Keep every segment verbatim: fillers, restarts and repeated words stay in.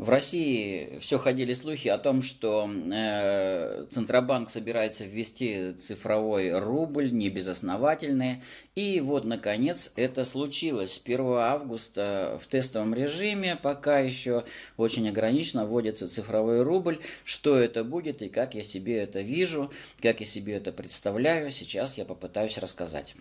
В России все ходили слухи о том, что э, Центробанк собирается ввести цифровой рубль, небезосновательные. И вот, наконец, это случилось. С первого августа в тестовом режиме пока еще очень ограниченно вводится цифровой рубль. Что это будет и как я себе это вижу, как я себе это представляю, сейчас я попытаюсь рассказать.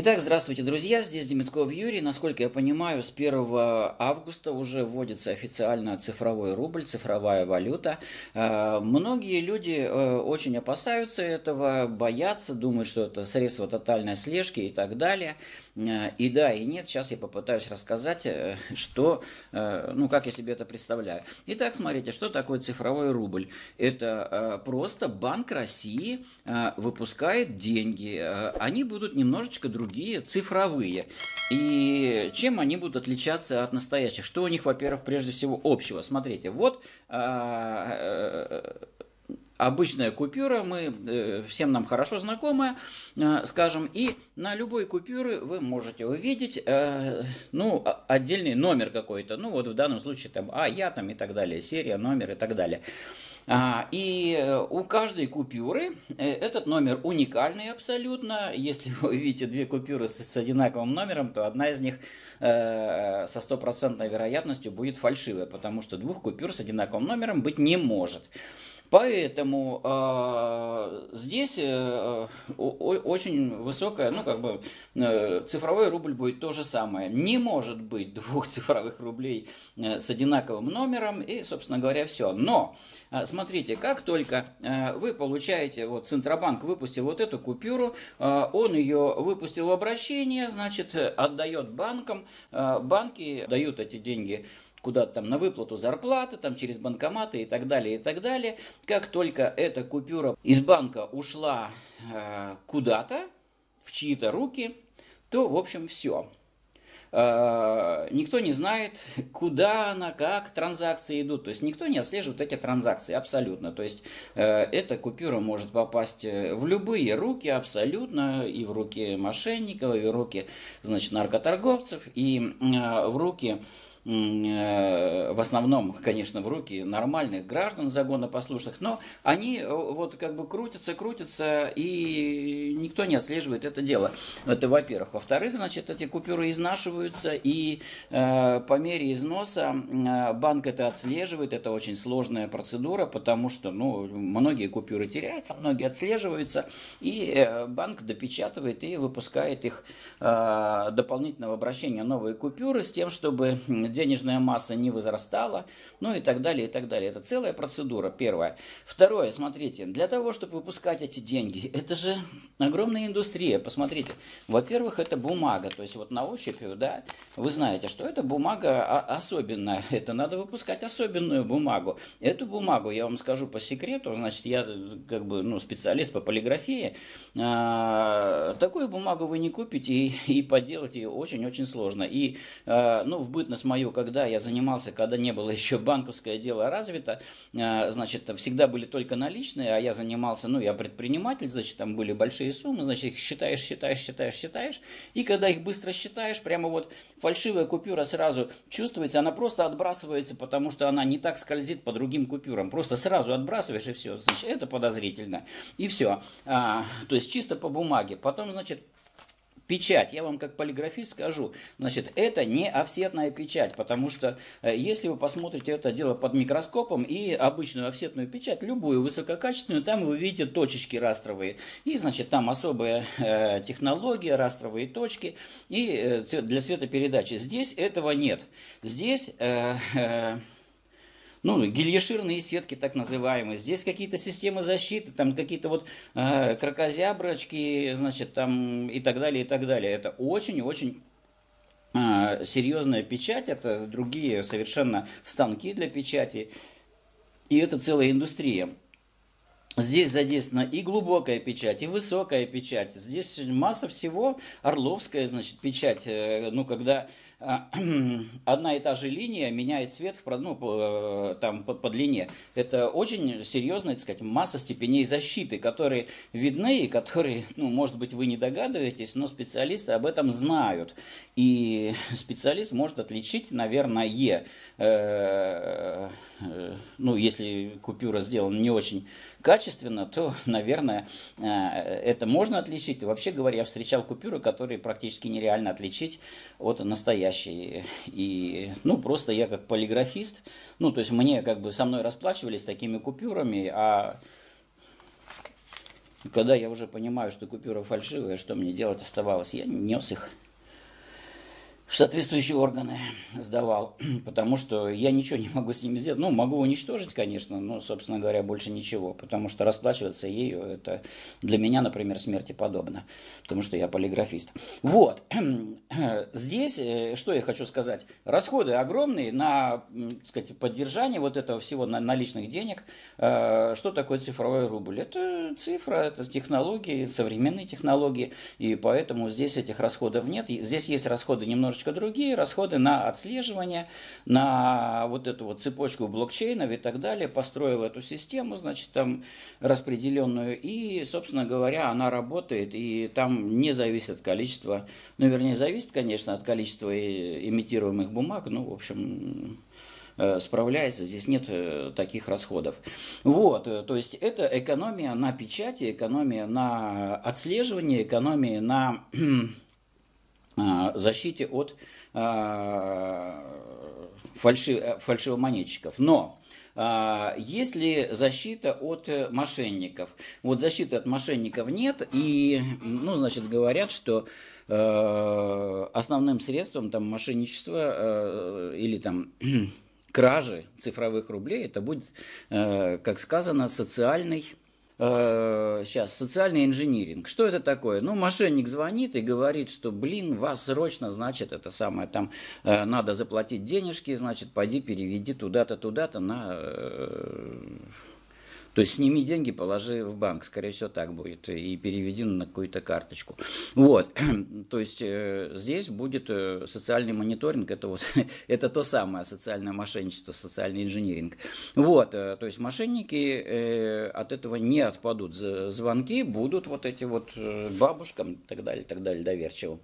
Итак, здравствуйте, друзья, здесь Демидков Юрий. Насколько я понимаю, с первого августа уже вводится официально цифровой рубль, цифровая валюта. Многие люди очень опасаются этого, боятся, думают, что это средство тотальной слежки и так далее. И да, и нет, сейчас я попытаюсь рассказать, что, ну, как я себе это представляю. Итак, смотрите, что такое цифровой рубль. Это просто Банк России выпускает деньги, они будут немножечко другие. Другие цифровые. И чем они будут отличаться от настоящих? Что у них, во-первых, прежде всего общего? Смотрите, вот обычная купюра, мы всем нам хорошо знакомая, скажем, и на любой купюре вы можете увидеть, ну, отдельный номер какой-то, ну, вот в данном случае там А, Я там и так далее, серия, номер и так далее. И у каждой купюры этот номер уникальный абсолютно. Если вы видите две купюры с одинаковым номером, то одна из них со стопроцентной вероятностью будет фальшивая, потому что двух купюр с одинаковым номером быть не может. Поэтому э, здесь э, очень высокая, ну как бы э, цифровой рубль будет то же самое. Не может быть двух цифровых рублей э, с одинаковым номером и, собственно говоря, все. Но э, смотрите, как только э, вы получаете, вот Центробанк выпустил вот эту купюру, э, он ее выпустил в обращение, значит, отдает банкам, э, банки дают эти деньги куда-то там на выплату зарплаты, там через банкоматы и так далее, и так далее. Как только эта купюра из банка ушла э, куда-то, в чьи-то руки, то, в общем, все. Э, никто не знает, куда она, как транзакции идут. То есть никто не отслеживает эти транзакции абсолютно. То есть э, эта купюра может попасть в любые руки абсолютно, и в руки мошенников, и в руки, значит, наркоторговцев, и э, в руки... в основном, конечно, в руки нормальных граждан, законопослушных, но они вот как бы крутятся, крутятся, и никто не отслеживает это дело. Это во-первых. Во-вторых, значит, эти купюры изнашиваются, и э, по мере износа э, банк это отслеживает. Это очень сложная процедура, потому что, ну, многие купюры теряются, многие отслеживаются, и э, банк допечатывает и выпускает их э, дополнительно в обращение новые купюры с тем, чтобы денежная масса не возрастала, ну и так далее, и так далее. Это целая процедура, первое. Второе, смотрите, для того, чтобы выпускать эти деньги, это же огромная индустрия, посмотрите. Во-первых, это бумага, то есть вот на ощупь, да, вы знаете, что это бумага особенная, это надо выпускать особенную бумагу. Эту бумагу, я вам скажу по секрету, значит, я как бы, ну, специалист по полиграфии, а, такую бумагу вы не купите, и, и подделать ее очень-очень сложно. И, а, ну, в бытность моей, когда я занимался, когда не было еще банковское дело развито, значит, всегда были только наличные, а я занимался, ну, я предприниматель, значит, там были большие суммы, значит, их считаешь, считаешь, считаешь, считаешь, и когда их быстро считаешь, прямо вот фальшивая купюра сразу чувствуется, она просто отбрасывается, потому что она не так скользит по другим купюрам, просто сразу отбрасываешь, и все, значит, это подозрительно, и все, а, то есть чисто по бумаге, потом, значит, печать, я вам как полиграфист скажу, значит, это не офсетная печать, потому что если вы посмотрите это дело под микроскопом и обычную офсетную печать, любую высококачественную, там вы видите точечки растровые, и, значит, там особая э, технология, растровые точки, и э, для светопередачи. Здесь этого нет. Здесь... Э, э, Ну, гильеширные сетки, так называемые. Здесь какие-то системы защиты, там какие-то вот э, крокозяброчки, значит, там и так далее, и так далее. Это очень-очень э, серьезная печать, это другие совершенно станки для печати, и это целая индустрия. Здесь задействована и глубокая печать, и высокая печать. Здесь масса всего. Орловская, значит, печать. Ну, когда одна и та же линия меняет цвет в, ну, по, там, по, по длине. Это очень серьезная, так сказать, масса степеней защиты, которые видны и которые, ну, может быть, вы не догадываетесь, но специалисты об этом знают. И специалист может отличить, наверное, э, э, э, ну, если купюра сделана не очень качественно, то, наверное, э, это можно отличить. И вообще говоря, я встречал купюры, которые практически нереально отличить от настоящей. И, ну, просто я как полиграфист, ну, то есть мне как бы со мной расплачивались такими купюрами, а когда я уже понимаю, что купюра фальшивая, что мне делать оставалось, я нес их в соответствующие органы, сдавал, потому что я ничего не могу с ними сделать. Ну, могу уничтожить, конечно, но, собственно говоря, больше ничего, потому что расплачиваться ею, это для меня, например, смерти подобно, потому что я полиграфист. Вот, здесь, что я хочу сказать, расходы огромные на, так сказать, поддержание вот этого всего наличных денег. Что такое цифровой рубль? Это цифра, это технологии, современные технологии, и поэтому здесь этих расходов нет. Здесь есть расходы немножечко другие, расходы на отслеживание, на вот эту вот цепочку блокчейнов и так далее. Построил эту систему, значит, там распределенную, и, собственно говоря, она работает, и там не зависит количество, ну, вернее, зависит, конечно, от количества эмитируемых бумаг, ну, в общем, справляется, здесь нет таких расходов. Вот, то есть это экономия на печати, экономия на отслеживании, экономия на защите от э, фальши, фальшивомонетчиков. Но э, есть ли защита от мошенников? Вот защиты от мошенников нет, и, ну, значит, говорят, что э, основным средством там мошенничества э, или там кражи цифровых рублей это будет, э, как сказано, социальный Сейчас, социальный инжиниринг. Что это такое? Ну, мошенник звонит и говорит, что, блин, вас срочно, значит, это самое, там, э, надо заплатить денежки, значит, пойди переведи туда-то, туда-то на... Э, то есть, сними деньги, положи в банк, скорее всего, так будет, и переведи на какую-то карточку. Вот, то есть, э, здесь будет э, социальный мониторинг, это вот, это то самое социальное мошенничество, социальный инжиниринг. Вот, э, то есть, мошенники э, от этого не отпадут, звонки будут вот эти вот бабушкам и так далее, так далее, доверчивым.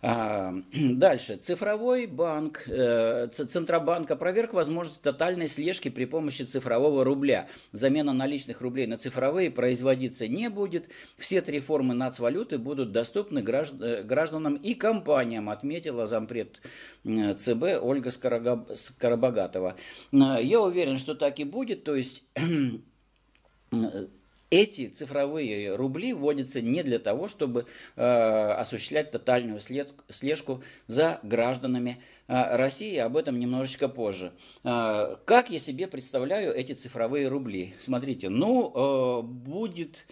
А, дальше, цифровой банк, э, Центробанка, проверка возможности тотальной слежки при помощи цифрового рубля, замена наличных рублей на цифровые производиться не будет. Все три формы нацвалюты будут доступны гражданам и компаниям, отметила зампред ЦБ Ольга Скоробогатова. Я уверен, что так и будет. То есть эти цифровые рубли вводятся не для того, чтобы э, осуществлять тотальную след, слежку за гражданами э, России. Об этом немножечко позже. Э, как я себе представляю эти цифровые рубли? Смотрите, ну, э, будет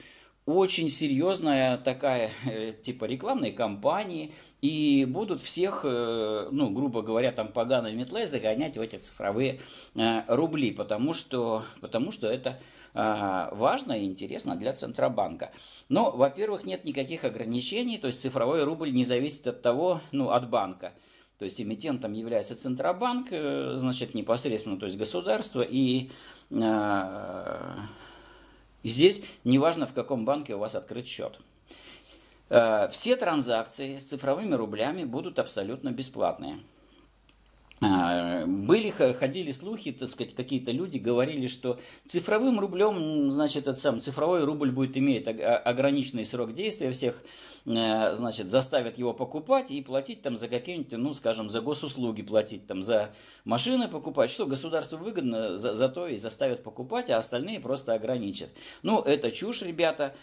очень серьезная такая, э, типа рекламной кампании, и будут всех, э, ну, грубо говоря, там поганой метлой загонять в эти цифровые э, рубли, потому что, потому что это... важно и интересно для Центробанка. Но, во-первых, нет никаких ограничений, то есть цифровой рубль не зависит от того, ну, от банка. То есть эмитентом является Центробанк, значит, непосредственно, то есть государство, и э, здесь неважно, в каком банке у вас открыт счет. Э, все транзакции с цифровыми рублями будут абсолютно бесплатные. Были, ходили слухи, так сказать, какие-то люди говорили, что цифровым рублем, значит, этот сам цифровой рубль будет иметь ограниченный срок действия, всех, значит, заставят его покупать и платить там за какие-нибудь, ну, скажем, за госуслуги платить, там, за машины покупать, что государству выгодно, за, зато и заставят покупать, а остальные просто ограничат. Ну, это чушь, ребята.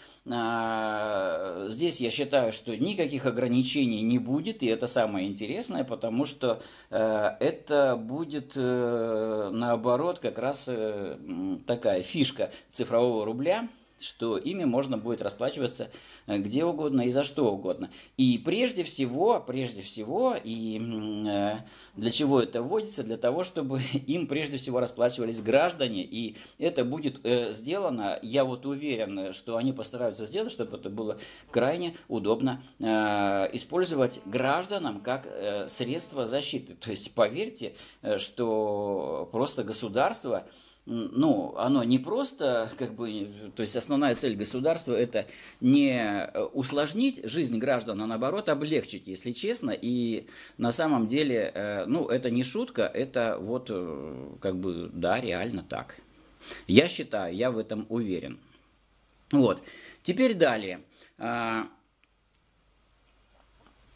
Здесь я считаю, что никаких ограничений не будет, и это самое интересное, потому что это будет, наоборот, как раз такая фишка цифрового рубля, что ими можно будет расплачиваться где угодно и за что угодно. И прежде всего, прежде всего, и для чего это вводится? Для того, чтобы им прежде всего расплачивались граждане, и это будет сделано, я вот уверен, что они постараются сделать, чтобы это было крайне удобно использовать гражданам как средство защиты. То есть поверьте, что просто государство, ну, оно не просто, как бы, то есть основная цель государства – это не усложнить жизнь граждан, а наоборот облегчить, если честно. И на самом деле, ну, это не шутка, это вот, как бы, да, реально так. Я считаю, я в этом уверен. Вот, теперь далее.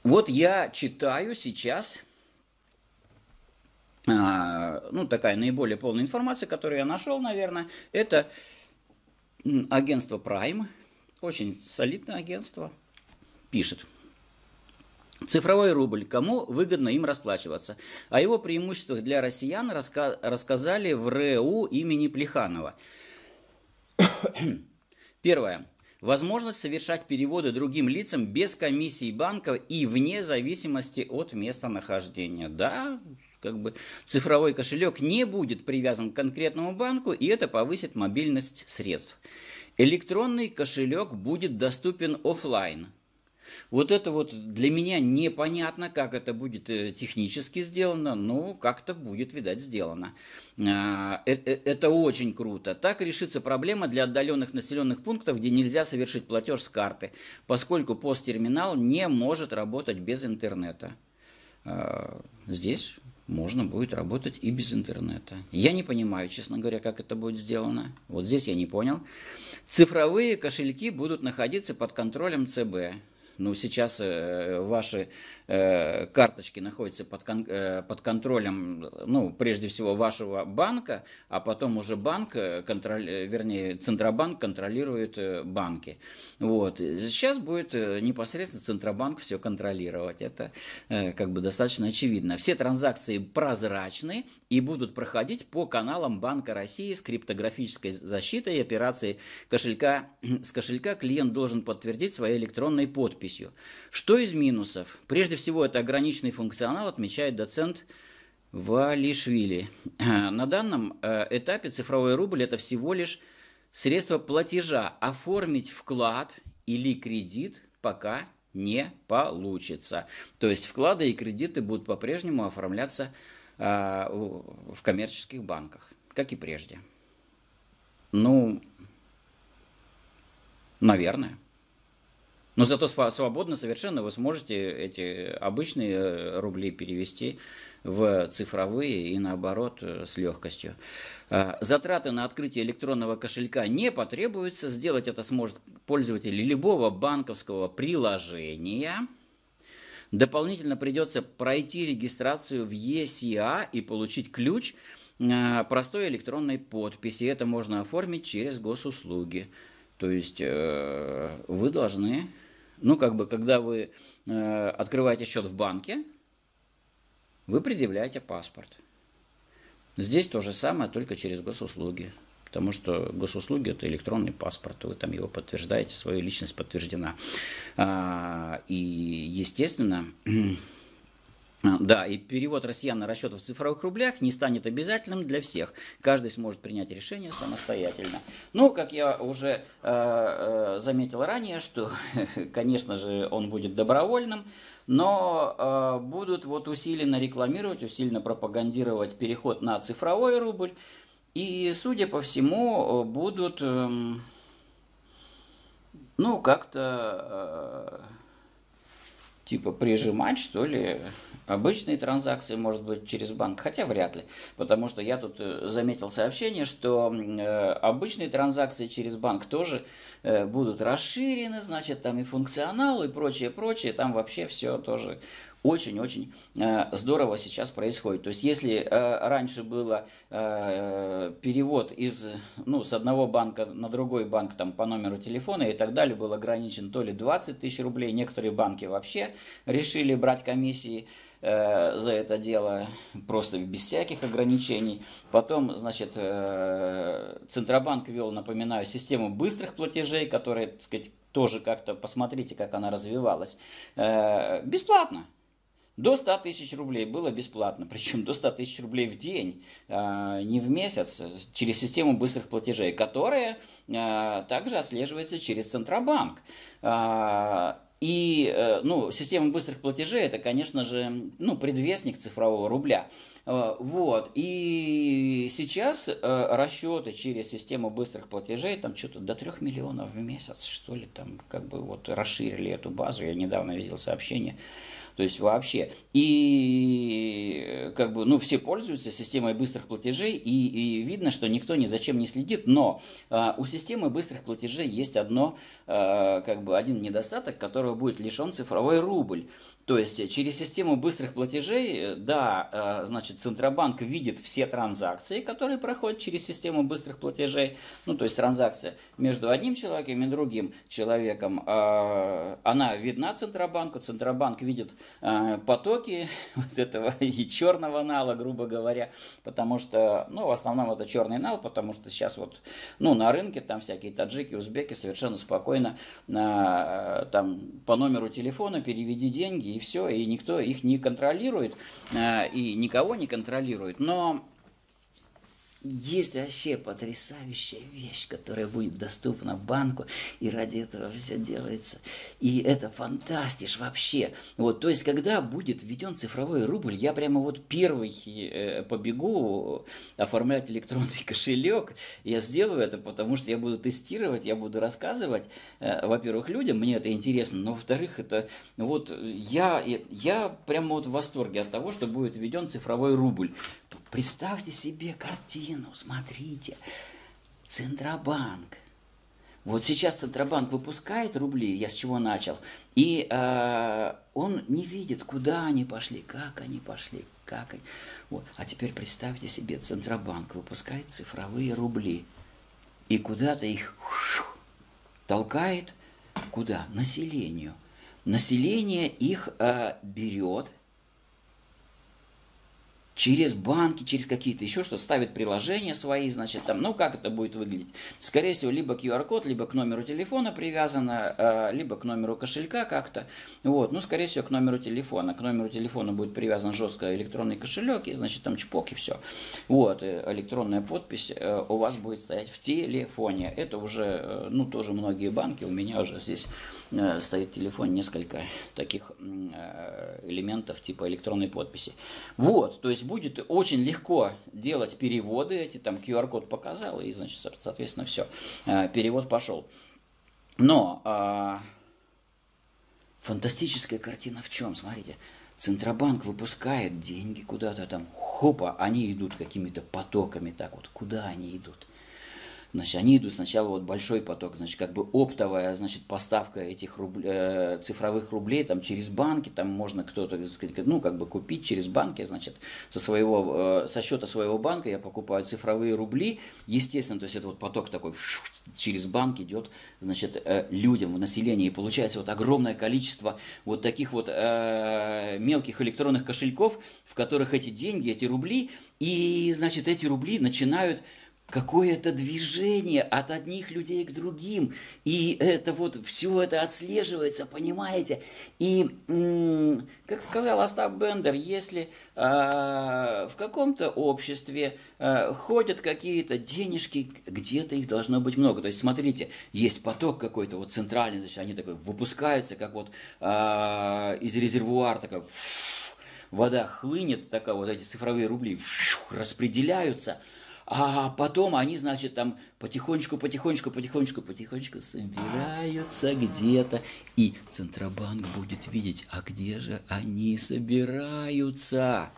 Вот я читаю сейчас... Ну, такая наиболее полная информация, которую я нашел, наверное, это агентство Prime, очень солидное агентство, пишет. Цифровой рубль. Кому выгодно им расплачиваться? О его преимуществах для россиян раска- рассказали в РЭУ имени Плеханова. Первое. Возможность совершать переводы другим лицам без комиссии банков и вне зависимости от местонахождения. Да, как бы цифровой кошелек не будет привязан к конкретному банку, и это повысит мобильность средств. Электронный кошелек будет доступен офлайн. Вот это вот для меня непонятно, как это будет технически сделано, но как-то будет, видать, сделано. Это очень круто. Так решится проблема для отдаленных населенных пунктов, где нельзя совершить платеж с карты, поскольку посттерминал не может работать без интернета. Здесь можно будет работать и без интернета. Я не понимаю, честно говоря, как это будет сделано. Вот здесь я не понял. Цифровые кошельки будут находиться под контролем ЦБ. Ну, сейчас э, ваши э, карточки находятся под, кон, э, под контролем, ну, прежде всего, вашего банка, а потом уже банк, контроль, вернее, Центробанк контролирует э, банки. Вот. Сейчас будет э, непосредственно Центробанк все контролировать. Это э, как бы достаточно очевидно. Все транзакции прозрачны и будут проходить по каналам Банка России с криптографической защитой. Операции кошелька, с кошелька клиент должен подтвердить своей электронной подписью. Что из минусов? Прежде всего, это ограниченный функционал, отмечает доцент Валишвили. На данном этапе цифровой рубль – это всего лишь средство платежа. Оформить вклад или кредит пока не получится. То есть вклады и кредиты будут по-прежнему оформляться в коммерческих банках, как и прежде. Ну, наверное. Но зато свободно совершенно вы сможете эти обычные рубли перевести в цифровые и наоборот с легкостью. Затраты на открытие электронного кошелька не потребуются. Сделать это сможет пользователь любого банковского приложения. Дополнительно придется пройти регистрацию в ЕСИА и получить ключ простой электронной подписи. Это можно оформить через госуслуги. То есть вы должны... Ну, как бы, когда вы э, открываете счет в банке, вы предъявляете паспорт. Здесь то же самое, только через госуслуги. Потому что госуслуги – это электронный паспорт. Вы там его подтверждаете, свою личность подтверждена. А, и, естественно... Да, и перевод россиян на расчеты в цифровых рублях не станет обязательным для всех. Каждый сможет принять решение самостоятельно. Ну, как я уже э, заметил ранее, что, конечно же, он будет добровольным, но э, будут вот усиленно рекламировать, усиленно пропагандировать переход на цифровой рубль. И, судя по всему, будут, э, ну, как-то... Э, типа прижимать, что ли, обычные транзакции, может быть, через банк. Хотя вряд ли, потому что я тут заметил сообщение, что э, обычные транзакции через банк тоже э, будут расширены, значит, там и функционал, и прочее, прочее. Там вообще все тоже очень-очень э, здорово сейчас происходит. То есть, если э, раньше был э, перевод из, ну, с одного банка на другой банк там, по номеру телефона и так далее, был ограничен то ли двадцать тысяч рублей, некоторые банки вообще решили брать комиссии, за это дело, просто без всяких ограничений. Потом, значит, Центробанк ввел, напоминаю, систему быстрых платежей, которая, так сказать, тоже как-то, посмотрите, как она развивалась, бесплатно. До ста тысяч рублей было бесплатно, причем до ста тысяч рублей в день, не в месяц, через систему быстрых платежей, которая также отслеживается через Центробанк. И ну, система быстрых платежей – это, конечно же, ну, предвестник цифрового рубля. Вот. И сейчас расчеты через систему быстрых платежей, там что-то до трёх миллионов в месяц, что ли, там как бы вот расширили эту базу. Я недавно видел сообщение. То есть вообще. И как бы, ну, все пользуются системой быстрых платежей, и, и видно, что никто ни за чем не следит. Но э, у системы быстрых платежей есть одно, э, как бы один недостаток, которого будет лишен цифровой рубль. То есть через систему быстрых платежей, да, э, значит, Центробанк видит все транзакции, которые проходят через систему быстрых платежей. Ну, то есть транзакция между одним человеком и другим человеком, э, она видна Центробанку, Центробанк видит потоки вот этого и черного нала, грубо говоря, потому что, ну, в основном это черный нал, потому что сейчас вот, ну, на рынке там всякие таджики, узбеки совершенно спокойно на, там по номеру телефона переведи деньги и все, и никто их не контролирует, и никого не контролирует, но... Есть вообще потрясающая вещь, которая будет доступна банку, и ради этого все делается. И это фантастиш вообще. Вот, то есть, когда будет введен цифровой рубль, я прямо вот первый э, побегу оформлять электронный кошелек. Я сделаю это, потому что я буду тестировать, я буду рассказывать. Э, во-первых, людям мне это интересно, но во-вторых, это вот я, я прямо вот в восторге от того, что будет введен цифровой рубль. Представьте себе картину, смотрите, Центробанк. Вот сейчас Центробанк выпускает рубли, я с чего начал, и э, он не видит, куда они пошли, как они пошли, как они. Вот. А теперь представьте себе, Центробанк выпускает цифровые рубли и куда-то их толкает, куда? Населению. Население их э, берет. Через банки, через какие-то еще что-то, ставит приложения свои, значит, там, ну, как это будет выглядеть? Скорее всего, либо ку ар код, либо к номеру телефона привязано, либо к номеру кошелька как-то, вот, ну, скорее всего, к номеру телефона. К номеру телефона будет привязан жестко электронный кошелек, и, значит, там чпок и все. Вот, электронная подпись у вас будет стоять в телефоне. Это уже, ну, тоже многие банки, у меня уже здесь стоит телефон, несколько таких элементов типа электронной подписи. Вот, то есть, будет очень легко делать переводы эти, там ку ар код показал, и, значит, соответственно, все, перевод пошел. Но а, фантастическая картина в чем? Смотрите, Центробанк выпускает деньги куда-то там, хопа, они идут какими-то потоками, так вот, куда они идут? Значит, они идут сначала вот большой поток, значит, как бы оптовая, значит, поставка этих руб... э, цифровых рублей там через банки, там можно кто-то, ну, как бы купить через банки, значит, со своего, э, со счета своего банка я покупаю цифровые рубли, естественно, то есть это вот поток такой через банк идет, значит, э, людям в населении, и получается вот огромное количество вот таких вот э, мелких электронных кошельков, в которых эти деньги, эти рубли, и, значит, эти рубли начинают какое-то движение от одних людей к другим, и это вот все это отслеживается, понимаете? И, как сказал Остап Бендер, если э, в каком-то обществе э, ходят какие-то денежки, где-то их должно быть много. То есть, смотрите, есть поток какой-то вот центральный, значит, они такой выпускаются, как вот э, из резервуара, такая вода хлынет, такая вот эти цифровые рубли распределяются. А потом они, значит, там потихонечку, потихонечку, потихонечку, потихонечку собираются где-то. И Центробанк будет видеть, а где же они собираются?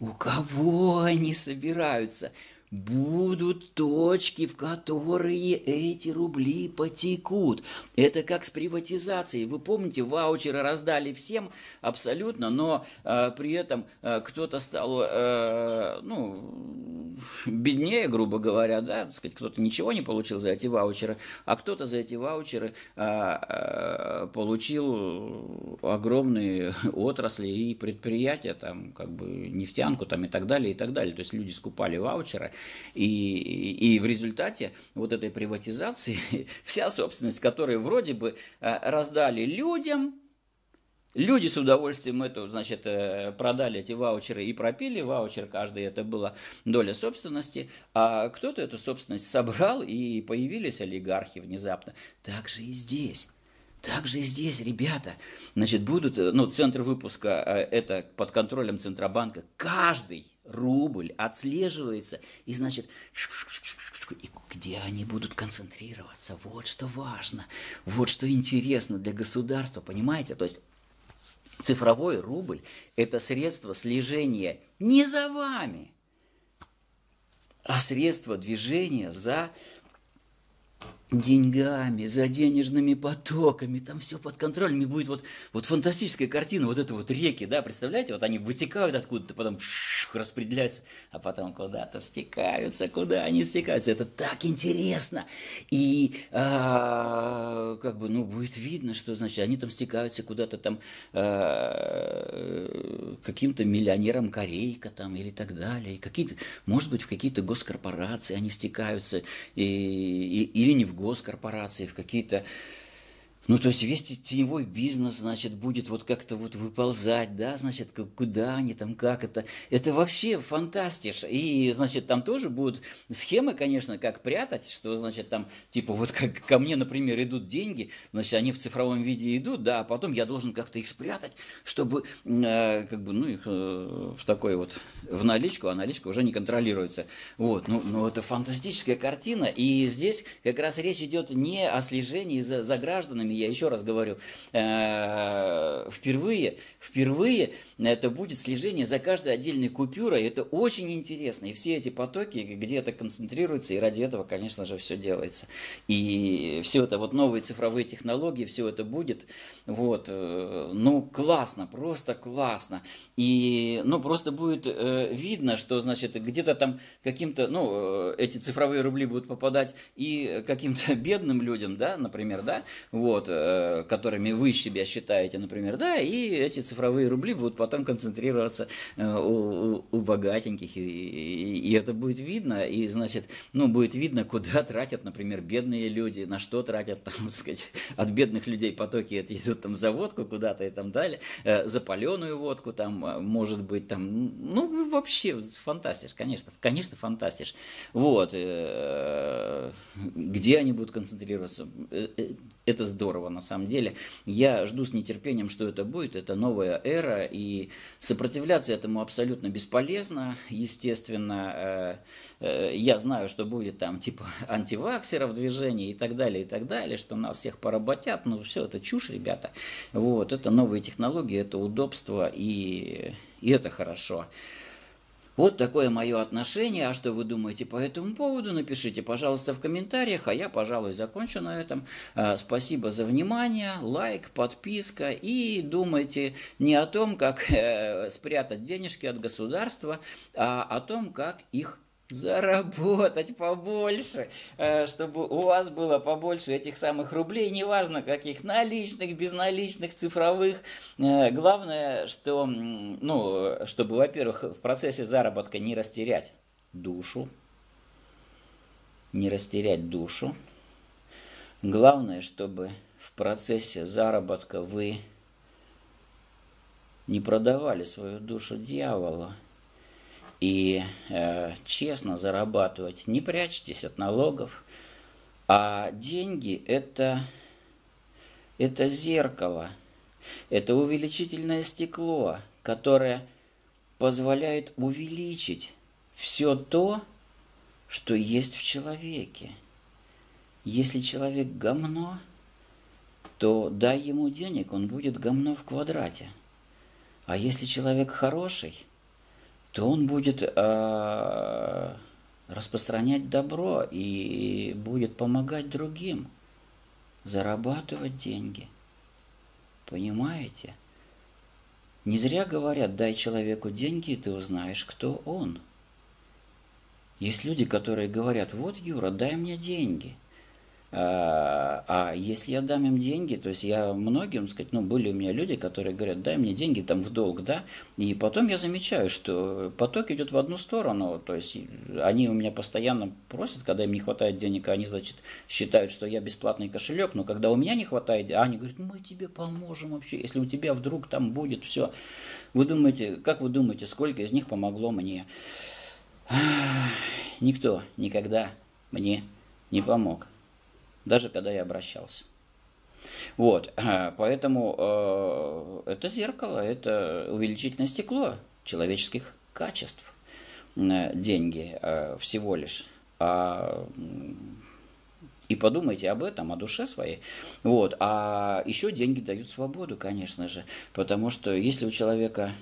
У кого они собираются? будут точки, в которые эти рубли потекут. Это как с приватизацией. Вы помните, ваучеры раздали всем абсолютно, но э, при этом э, кто-то стал э, ну, беднее, грубо говоря, да, так сказать, кто-то ничего не получил за эти ваучеры, а кто-то за эти ваучеры э, э, получил огромные отрасли и предприятия, там, как бы нефтянку там, и так далее, и так далее. То есть люди скупали ваучеры. И, и, и в результате вот этой приватизации вся собственность, которую вроде бы раздали людям, люди с удовольствием это, значит, продали эти ваучеры и пропили ваучер, каждый это была доля собственности, а кто-то эту собственность собрал, и появились олигархи внезапно. Так же и здесь. Также и здесь, ребята, значит, будут, ну, центр выпуска, это под контролем Центробанка, каждый рубль отслеживается, и, значит, и где они будут концентрироваться, вот что важно, вот что интересно для государства, понимаете, то есть цифровой рубль – это средство слежения не за вами, а средство движения за деньгами, за денежными потоками, там все под контролем, и будет вот, вот фантастическая картина, вот это вот реки, да, представляете, вот они вытекают откуда-то, потом распределяются, а потом куда-то стекаются, куда они стекаются, это так интересно, и а, как бы, ну, будет видно, что, значит, они там стекаются куда-то там а, каким-то миллионерам Корейка там или так далее, какие-то, может быть, в какие-то госкорпорации они стекаются, и, и, или не в госкорпорации, в какие-то, ну, то есть весь теневой бизнес, значит, будет вот как-то вот выползать, да, значит, куда они там, как это, это вообще фантастиш, и, значит, там тоже будут схемы, конечно, как прятать, что, значит, там, типа, вот как ко мне, например, идут деньги, значит, они в цифровом виде идут, да, а потом я должен как-то их спрятать, чтобы, э, как бы, ну, их э, в такой вот, в наличку, а наличка уже не контролируется, вот, ну, ну, это фантастическая картина, и здесь как раз речь идет не о слежении за, за гражданами. Я еще раз говорю, впервые, впервые это будет слежение за каждой отдельной купюрой. Это очень интересно. И все эти потоки где-то концентрируются, и ради этого, конечно же, все делается. И все это, вот новые цифровые технологии, все это будет. Вот. Ну, классно, просто классно. И, ну, просто будет видно, что, значит, где-то там каким-то, ну, эти цифровые рубли будут попадать и каким-то бедным людям, да, например, да, вот, которыми вы себя считаете, например, да, и эти цифровые рубли будут потом концентрироваться у, у богатеньких, и, и, и это будет видно, и, значит, ну, будет видно, куда тратят, например, бедные люди, на что тратят, там, так сказать, от бедных людей потоки, это идут там за водку куда-то и там далее, за паленую водку, там, может быть, там, ну, вообще, фантастиш, конечно, конечно, фантастиш, вот, где они будут концентрироваться, это здорово, на самом деле. Я жду с нетерпением, что это будет. Это новая эра, и сопротивляться этому абсолютно бесполезно. Естественно, я знаю, что будет там типа антиваксеров движение и так далее, и так далее, что нас всех поработят. Но все это чушь, ребята. Вот, это новые технологии, это удобство, и, и это хорошо. Вот такое мое отношение. А что вы думаете по этому поводу? Напишите, пожалуйста, в комментариях. А я, пожалуй, закончу на этом. Спасибо за внимание. Лайк, подписка. И думайте не о том, как спрятать денежки от государства, а о том, как их заработать побольше, чтобы у вас было побольше этих самых рублей, неважно каких, наличных, безналичных, цифровых. Главное, что, ну, чтобы, во-первых, в процессе заработка не растерять душу, не растерять душу. Главное, чтобы в процессе заработка вы не продавали свою душу дьяволу. И э, честно зарабатывать, не прячьтесь от налогов. А деньги – это, это зеркало, это увеличительное стекло, которое позволяет увеличить все то, что есть в человеке. Если человек говно, то дай ему денег, он будет говно в квадрате. А если человек хороший, то он будет э, распространять добро и будет помогать другим зарабатывать деньги. Понимаете? Не зря говорят, дай человеку деньги, и ты узнаешь, кто он. Есть люди, которые говорят, вот, Юра, дай мне деньги. А, а если я дам им деньги, то есть я многим, сказать, ну, были у меня люди, которые говорят, дай мне деньги там в долг, да, и потом я замечаю, что поток идет в одну сторону, то есть они у меня постоянно просят, когда им не хватает денег, они, значит, считают, что я бесплатный кошелек, но когда у меня не хватает, они говорят, мы тебе поможем вообще, если у тебя вдруг там будет все. Вы думаете, как вы думаете, сколько из них помогло мне? Никто никогда мне не помог. Даже когда я обращался. Вот, поэтому э, это зеркало, это увеличительное стекло человеческих качеств, э, деньги э, всего лишь. А, и подумайте об этом, о душе своей. Вот, а еще деньги дают свободу, конечно же, потому что если у человека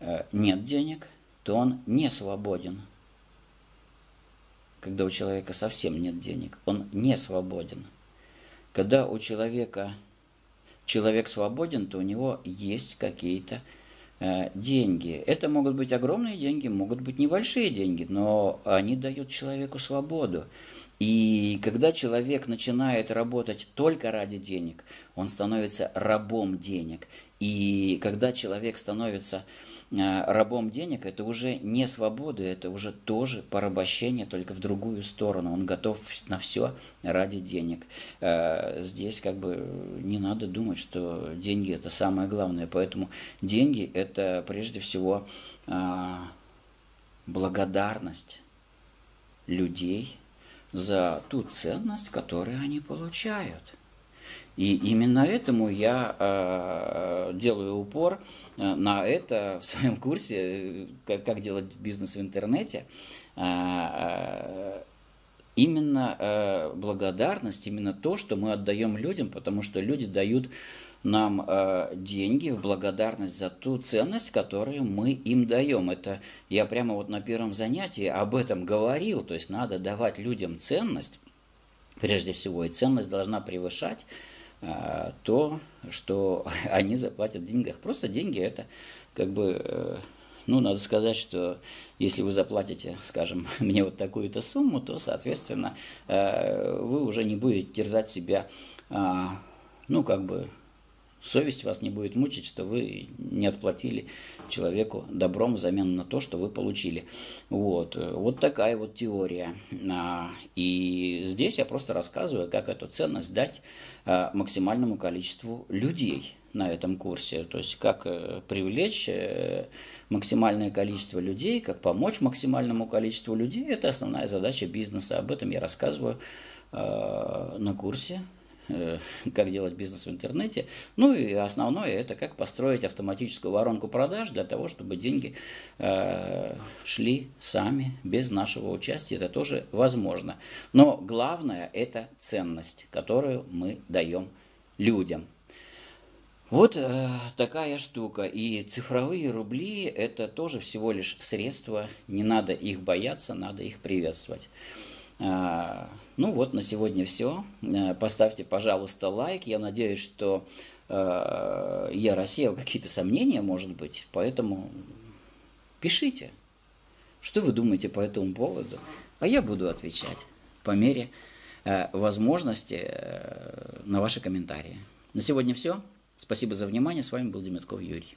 э, нет денег, то он не свободен. Когда у человека совсем нет денег, он не свободен. Когда у человека человек свободен, то у него есть какие-то э, деньги. Это могут быть огромные деньги, могут быть небольшие деньги, но они дают человеку свободу. И когда человек начинает работать только ради денег, он становится рабом денег. И когда человек становится рабом денег, это уже не свобода, это уже тоже порабощение, только в другую сторону. Он готов на все ради денег. Здесь как бы не надо думать, что деньги – это самое главное. Поэтому деньги – это прежде всего благодарность людей за ту ценность, которую они получают. И именно этому я э, делаю упор на это в своем курсе «Как, как делать бизнес в интернете». Э, именно э, благодарность, именно то, что мы отдаем людям, потому что люди дают нам э, деньги в благодарность за ту ценность, которую мы им даем. Это я прямо вот на первом занятии об этом говорил, то есть надо давать людям ценность, прежде всего, и ценность должна превышать а, то, что они заплатят в деньгах. Просто деньги – это как бы, э, ну, надо сказать, что если вы заплатите, скажем, мне вот такую-то сумму, то, соответственно, э, вы уже не будете терзать себя, э, ну, как бы, совесть вас не будет мучить, что вы не отплатили человеку добром взамен на то, что вы получили. Вот, вот такая вот теория. И здесь я просто рассказываю, как эту ценность дать максимальному количеству людей на этом курсе. То есть, как привлечь максимальное количество людей, как помочь максимальному количеству людей. Это основная задача бизнеса. Об этом я рассказываю на курсе «Как делать бизнес в интернете». Ну и основное – это как построить автоматическую воронку продаж для того, чтобы деньги э, шли сами, без нашего участия. Это тоже возможно. Но главное – это ценность, которую мы даем людям. Вот э, такая штука. И цифровые рубли – это тоже всего лишь средства. Не надо их бояться, надо их приветствовать. Ну вот, на сегодня все. Поставьте, пожалуйста, лайк. Я надеюсь, что э, я рассеял какие-то сомнения, может быть. Поэтому пишите, что вы думаете по этому поводу. А я буду отвечать по мере э, возможности э, на ваши комментарии. На сегодня все. Спасибо за внимание. С вами был Демидков Юрий.